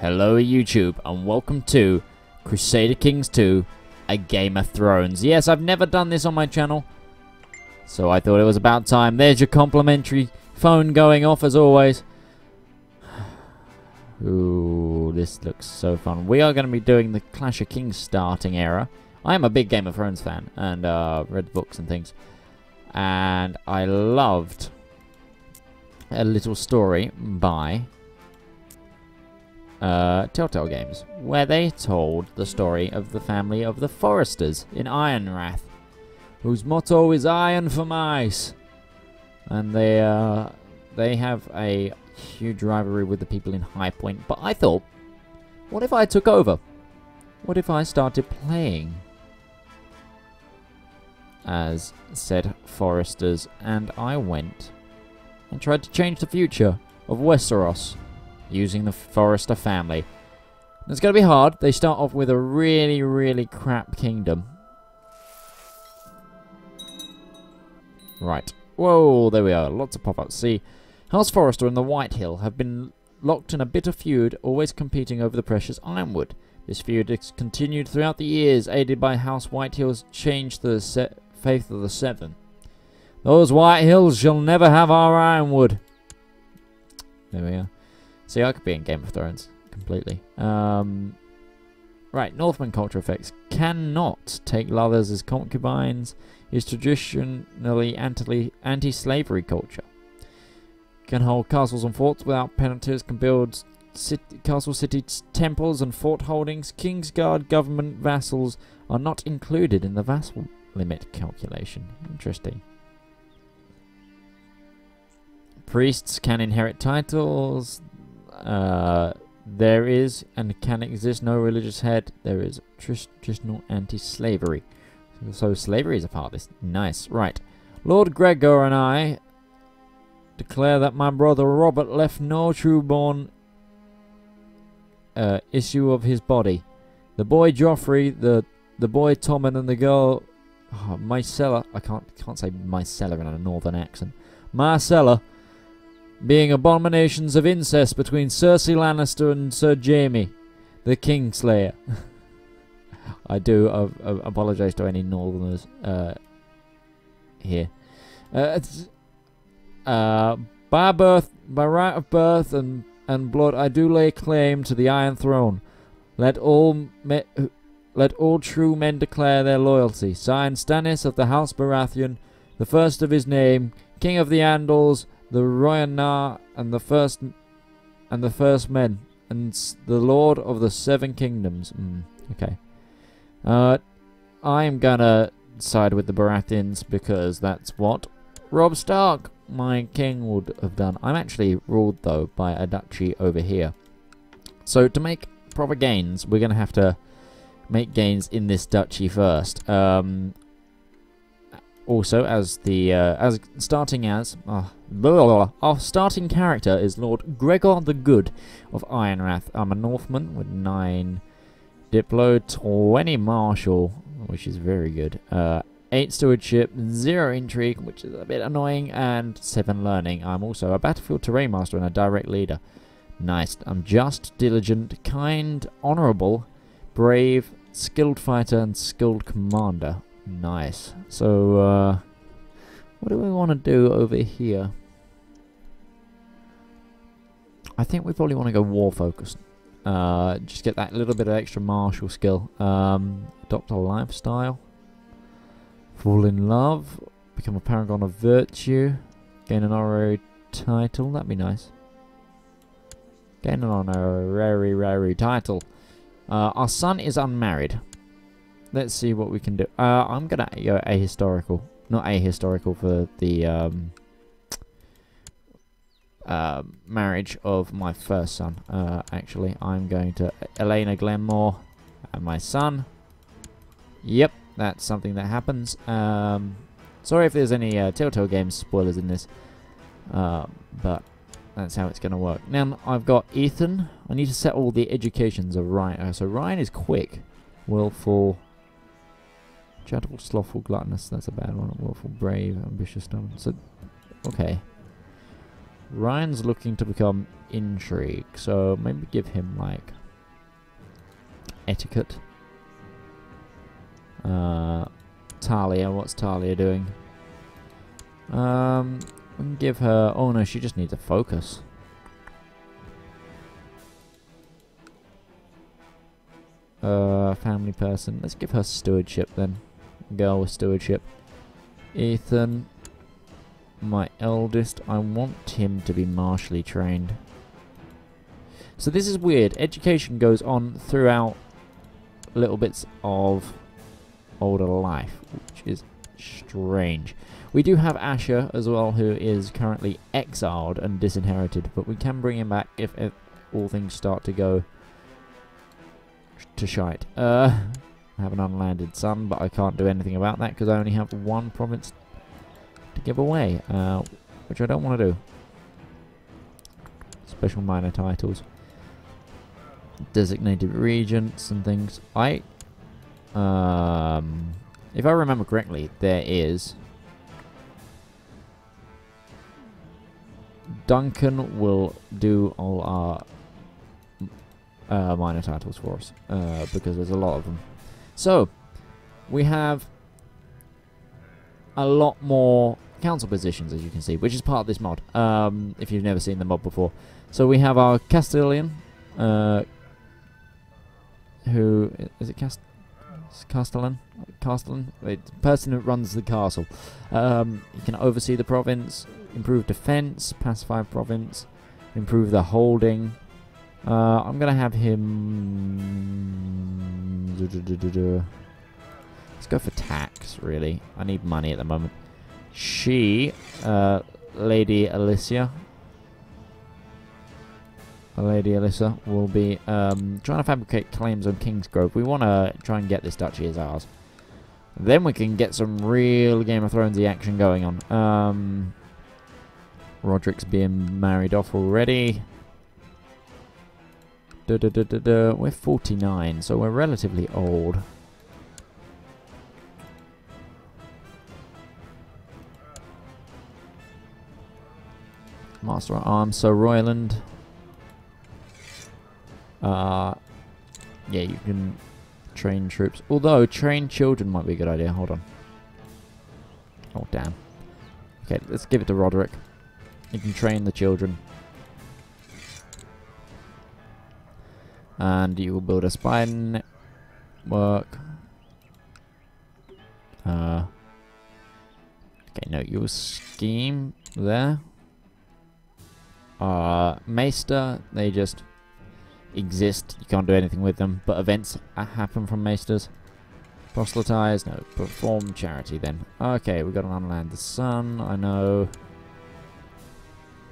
Hello YouTube and welcome to Crusader Kings 2, A Game of Thrones. Yes, I've never done this on my channel, so I thought it was about time. There's your complimentary phone going off as always. Ooh, this looks so fun. We are going to be doing the Clash of Kings starting era. I am a big Game of Thrones fan and read books and things. And I loved a little story by Telltale Games, where they told the story of the family of the Foresters in Ironrath, whose motto is iron for mice, and they have a huge rivalry with the people in Highpoint. But I thought, what if I took over? What if I started playing as said Foresters, and I went and tried to change the future of Westeros using the Forrester family. It's going to be hard. They start off with a really, really crap kingdom. Right. Whoa, there we are. Lots of pop-ups. See, House Forrester and the White Hill have been locked in a bitter feud, always competing over the precious Ironwood. This feud has continued throughout the years, aided by House White Hill's change to the Faith of the Seven. Those White Hills shall never have our Ironwood. There we are. See, I could be in Game of Thrones completely. Right, Northmen culture effects. Cannot take lovers as concubines is traditionally anti-slavery culture. Can hold castles and forts without penalties. Can build castle cities, temples and fort holdings. Kingsguard government vassals are not included in the vassal limit calculation. Interesting. Priests can inherit titles. There is and can exist no religious head. There is traditional anti-slavery. So slavery is a part of this. Nice. Right. Lord Gregor and I declare that my brother Robert left no true-born issue of his body. The boy Joffrey, the boy Tommen, and the girl Myrcella. I can't say Myrcella in a northern accent. Myrcella. Being abominations of incest between Cersei Lannister and Sir Jaime, the Kingslayer. I do apologise to any Northerners here. By right of birth and blood, I do lay claim to the Iron Throne. Let all true men declare their loyalty. Signed, Stannis of the House Baratheon, the first of his name, King of the Andals, the Ryan and the first men, and the Lord of the Seven Kingdoms. Okay, I am gonna side with the Baratheons because that's what Robb Stark, my king, would have done. I'm actually ruled though by a duchy over here, so to make proper gains, we're gonna have to make gains in this duchy first. Also, our starting character is Lord Gregor the Good of Ironrath. I'm a Northman with 9 Diplo, 20 Martial, which is very good, 8 Stewardship, 0 Intrigue, which is a bit annoying, and 7 Learning. I'm also a Battlefield Terrain Master and a Direct Leader. Nice. I'm just, diligent, kind, honourable, brave, skilled fighter, and skilled commander. Nice. So, what do we want to do over here? I think we probably want to go war-focused. Just get that little bit of extra martial skill. Adopt a lifestyle. Fall in love. Become a paragon of virtue. Gain an honorary title. That'd be nice. Gain an honorary title. Our son is unmarried. Let's see what we can do. I'm gonna go ahistorical. Not ahistorical for the marriage of my first son. Actually, I'm going to Elena Glenmore and my son. Yep, that's something that happens. Sorry if there's any Telltale Games spoilers in this, but that's how it's gonna work. Now I've got Ethan. I need to set all the educations of Ryan. So Ryan is quick, willful, charitable, slothful, gluttonous. That's a bad one. Willful, brave, ambitious, stubborn. So, okay. Ryan's looking to become intrigue, so maybe give him like etiquette. Talia, what's Talia doing? We can give her, oh no, she just needs a focus. Family person, let's give her stewardship then. Girl with stewardship. Ethan, my eldest, I want him to be martially trained. So this is weird. Education goes on throughout little bits of older life, which is strange. We do have Asher as well, who is currently exiled and disinherited, but we can bring him back if all things start to go to shite. I have an unlanded son, but I can't do anything about that because I only have one province to give away, which I don't want to do. Special minor titles, designated regents and things. If I remember correctly, there is Duncan will do all our minor titles for us, because there's a lot of them. So we have a lot more council positions, as you can see, which is part of this mod, if you've never seen the mod before. So we have our Castilian, who is it? Castellan, the person who runs the castle. He can oversee the province, improve defense, pacify province, improve the holding. I'm gonna have him. Let's go for tax. Really, I need money at the moment. She, Lady Alyssa will be trying to fabricate claims on Kingsgrove. We want to try and get this duchy as ours. Then we can get some real Game of Thrones-y action going on. Roderick's being married off already. We're 49, so we're relatively old. Master at Arms, Sir Royland. Yeah, you can train troops. Although, train children might be a good idea. Hold on. Oh, damn. Okay, let's give it to Roderick. You can train the children. And you will build a spy network. Okay, no, you will scheme there. Maester, they just exist, you can't do anything with them, but events happen from maesters. Proselytize, no, perform charity then. Okay, we got an unlanded son, I know.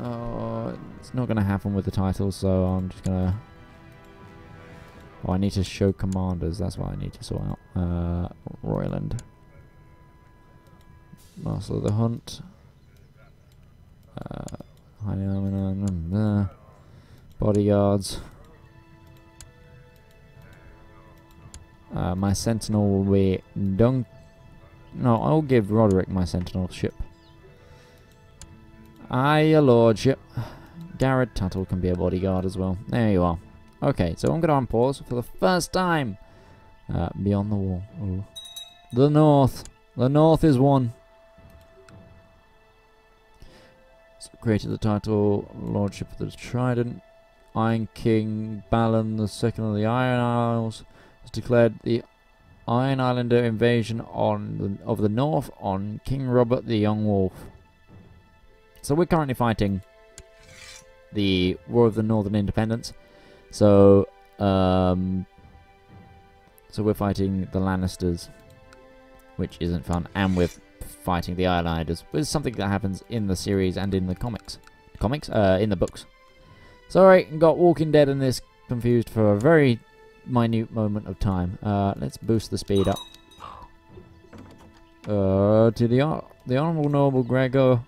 Oh, it's not gonna happen with the title, so I'm just gonna... Oh, I need to show commanders, that's what I need to sort out. Royland. Master of the Hunt. Bodyguards. My sentinel will be Dunk. No, I'll give Roderick my sentinelship. Aye, your lordship. Garrett Tuttle can be a bodyguard as well. There you are. Okay, so I'm going to unpause for the first time. Beyond the wall. Ooh. The north. The north is one. So created the title Lordship of the Trident. Iron King Balon II of the Iron Isles has declared the Iron Islander invasion of the North on King Robert the Young Wolf. So we're currently fighting the War of the Northern Independence. So, we're fighting the Lannisters, which isn't fun, and we're fighting the Iron Islanders, which is something that happens in the series and in the comics. In the books. Sorry, got Walking Dead and this confused for a very minute moment of time. Let's boost the speed up. To the Honourable Noble Gregor,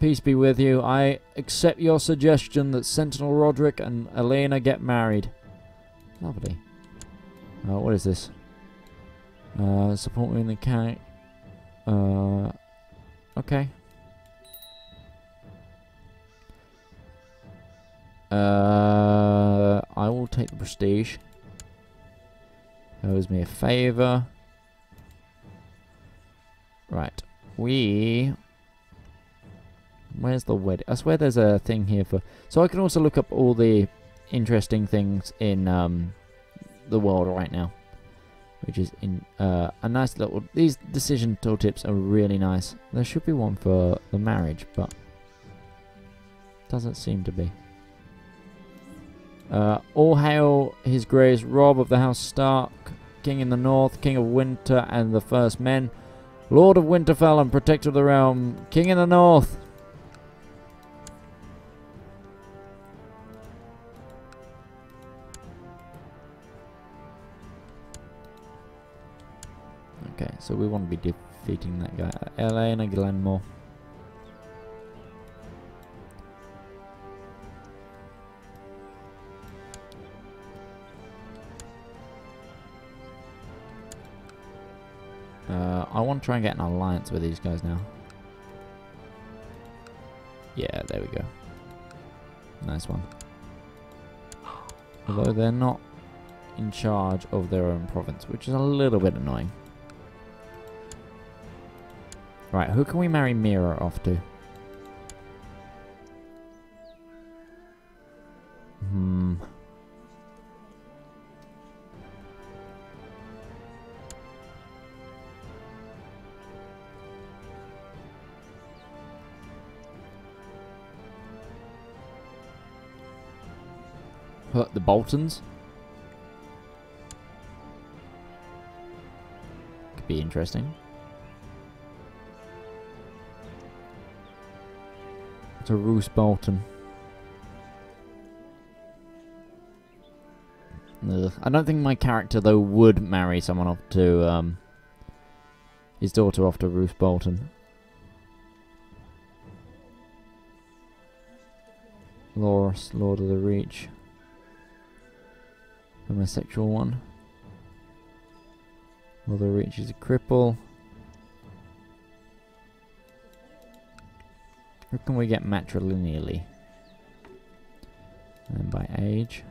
peace be with you. I accept your suggestion that Sentinel Roderick and Elena get married. Lovely. What is this? Support me in the camp. Okay. I will take the prestige. That was me a favor. Right. Where's the wedding? I swear there's a thing here for... So I can also look up all the interesting things in the world right now. Which is in a nice little... These decision tooltips are really nice. There should be one for the marriage, but... Doesn't seem to be. All hail His Grace Robb of the House Stark, King in the North, King of Winter and the First Men, Lord of Winterfell and Protector of the Realm, King in the North. Okay, so we want to be defeating that guy at LA and Glenmore. I want to try and get an alliance with these guys now. Yeah, there we go. Nice one. Although they're not in charge of their own province, which is a little bit annoying. Right, who can we marry Mira off to? The Boltons? Could be interesting. It's a Roose Bolton. Ugh. I don't think my character, though, would marry someone off to, his daughter off to Roose Bolton. Loras, Lord of the Reach. Homosexual one. Mother Rich is a cripple. Who can we get matrilineally? And by age.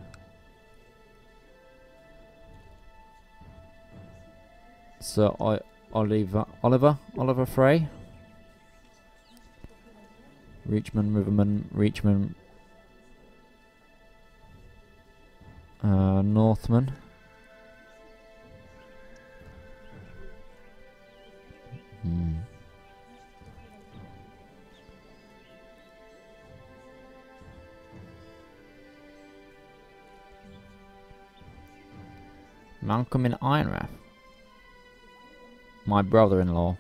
Sir Oliver Frey. Richmond. Northman. Malcolm in Ironrath. My brother-in-law.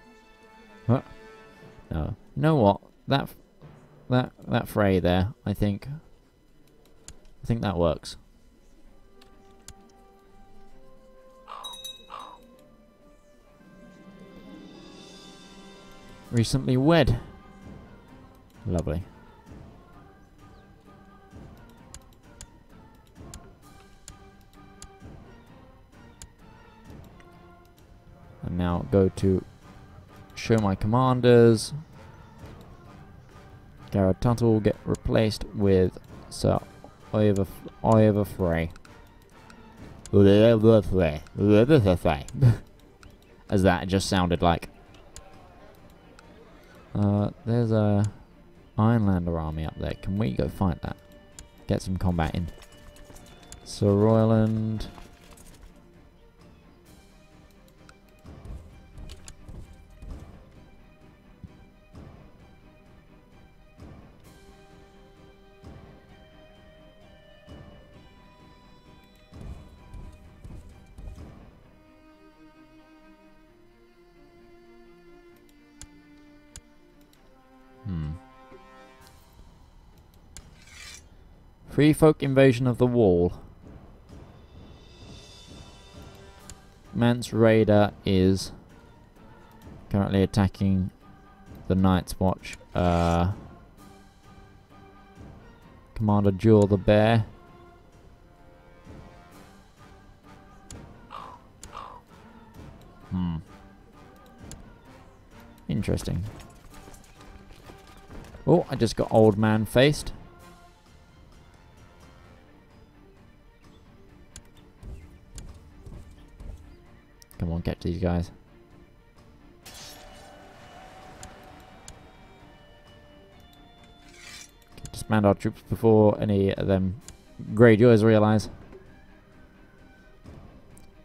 Huh? No. You know what? That Frey there, I think that works. Recently wed. Lovely. And now go to show my commanders. Garrett Tuttle will get replaced with Sir Oliver Frey. As that just sounded like. There's a Ironlander army up there. Can we go fight that? Get some combat in. Sir Royland. Free folk invasion of the wall. Mance Raider is currently attacking the Night's Watch. Commander Jewel the Bear. Interesting. Oh, I just got old man faced. Come on, get to these guys. Disband our troops before any of them Greyjoys realise.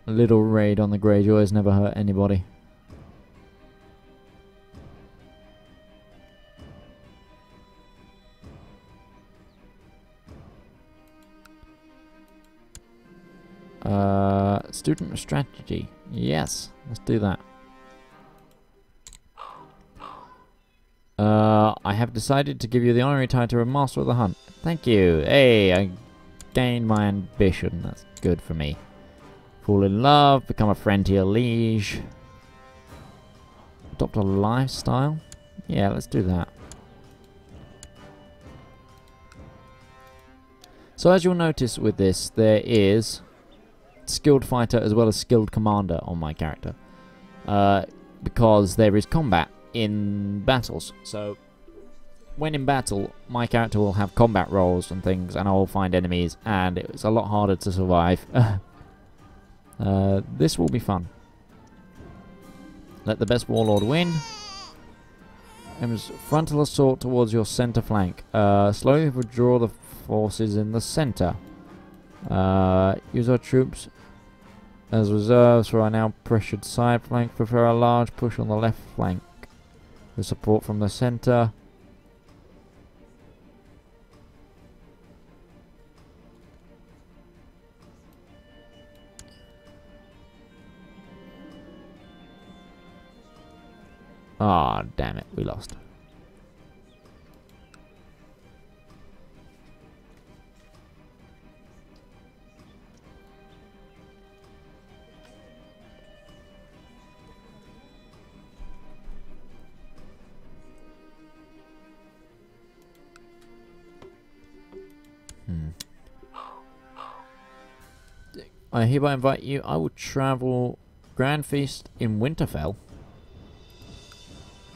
A little raid on the Greyjoys never hurt anybody. Student strategy. Yes, let's do that. I have decided to give you the honorary title of Master of the Hunt. Thank you. Hey, I gained my ambition. That's good for me. Fall in love, become a friend to your liege. Adopt a lifestyle. Yeah, let's do that. So as you'll notice with this, there is skilled fighter as well as skilled commander on my character. Because there is combat in battles. So when in battle, my character will have combat rolls and things, and I'll find enemies, and it's a lot harder to survive. This will be fun. Let the best warlord win. Aims frontal assault towards your center flank. Slowly withdraw the forces in the center. Use our troops as reserves for our now pressured side flank. Prefer a large push on the left flank. The support from the center. Ah, oh, damn it, we lost. I hereby invite you. I will travel Grand Feast in Winterfell.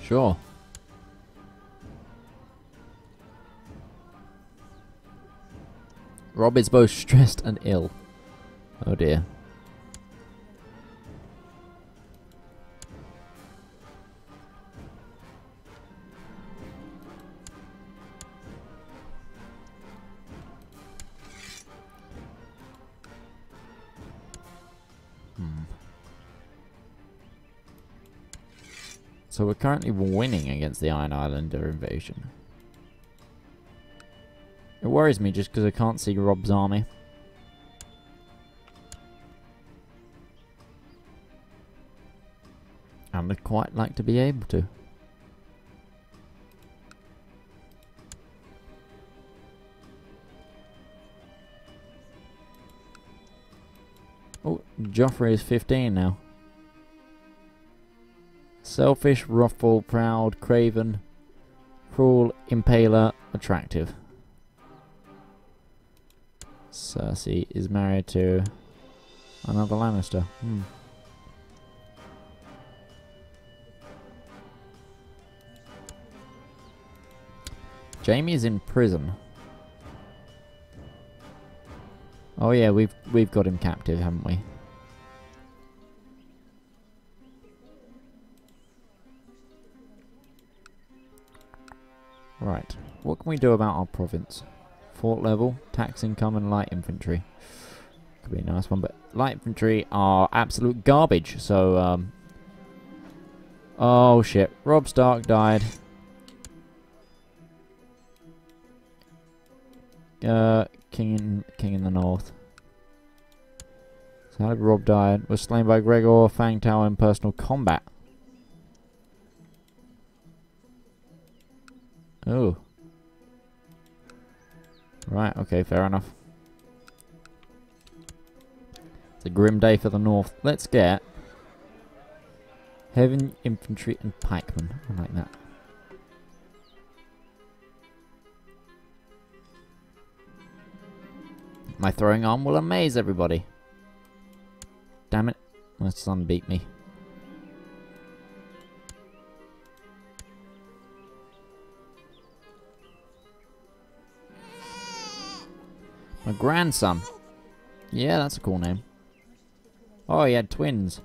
Sure. Robb is both stressed and ill. Oh dear. So we're currently winning against the Iron Islander invasion. It worries me just because I can't see Robb's army. And I'd quite like to be able to. Oh, Joffrey is 15 now. Selfish, wrathful, proud, craven, cruel, impaler, attractive. Cersei is married to another Lannister. Jaime is in prison. Oh yeah, we've got him captive, haven't we? Right, what can we do about our province? Fort level, tax income and light infantry. Could be a nice one, but light infantry are absolute garbage, so... Oh shit, Robb Stark died. King in the north. So how did Robb die? Was slain by Gregor, Fangtao in personal combat. Oh. Right, okay, fair enough. It's a grim day for the north. Let's get heavy infantry and pikemen. I like that. My throwing arm will amaze everybody. Damn it, my son beat me. My grandson. Yeah, that's a cool name. Oh, he had twins.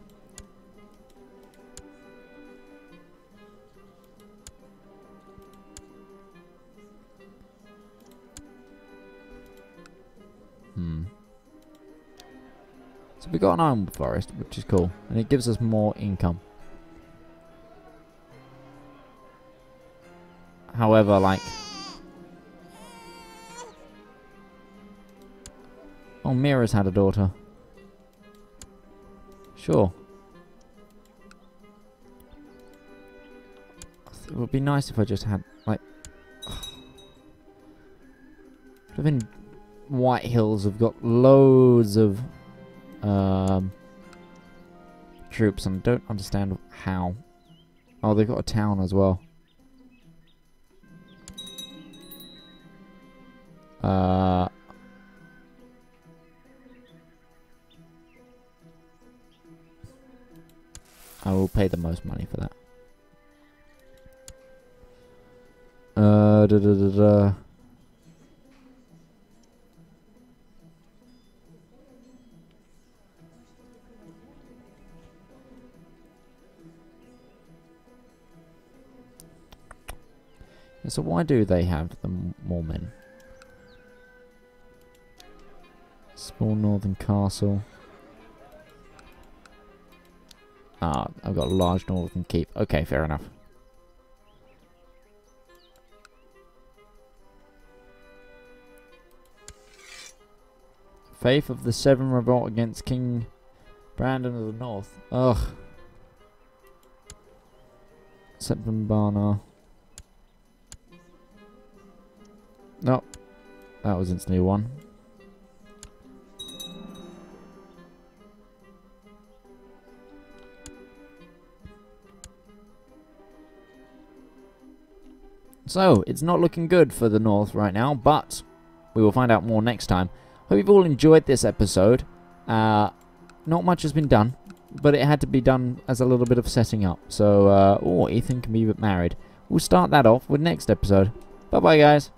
So we got an Ironwood forest, which is cool, and it gives us more income. However, like... Oh, Mira's had a daughter. Sure. It would be nice if I just had, like... Living White Hills have got loads of troops, and I don't understand how. Oh, they've got a town as well. I will pay the most money for that. Yeah, so why do they have the more men? Small northern castle. Ah, I've got a large northern keep. Okay, fair enough. Faith of the Seven revolt against King Brandon of the North. Ugh. Septim Barna. Nope. That was its new one. So, it's not looking good for the North right now, but we will find out more next time. Hope you've all enjoyed this episode. Not much has been done, but it had to be done as a little bit of setting up. So, Ethan can be married. We'll start that off with next episode. Bye-bye, guys.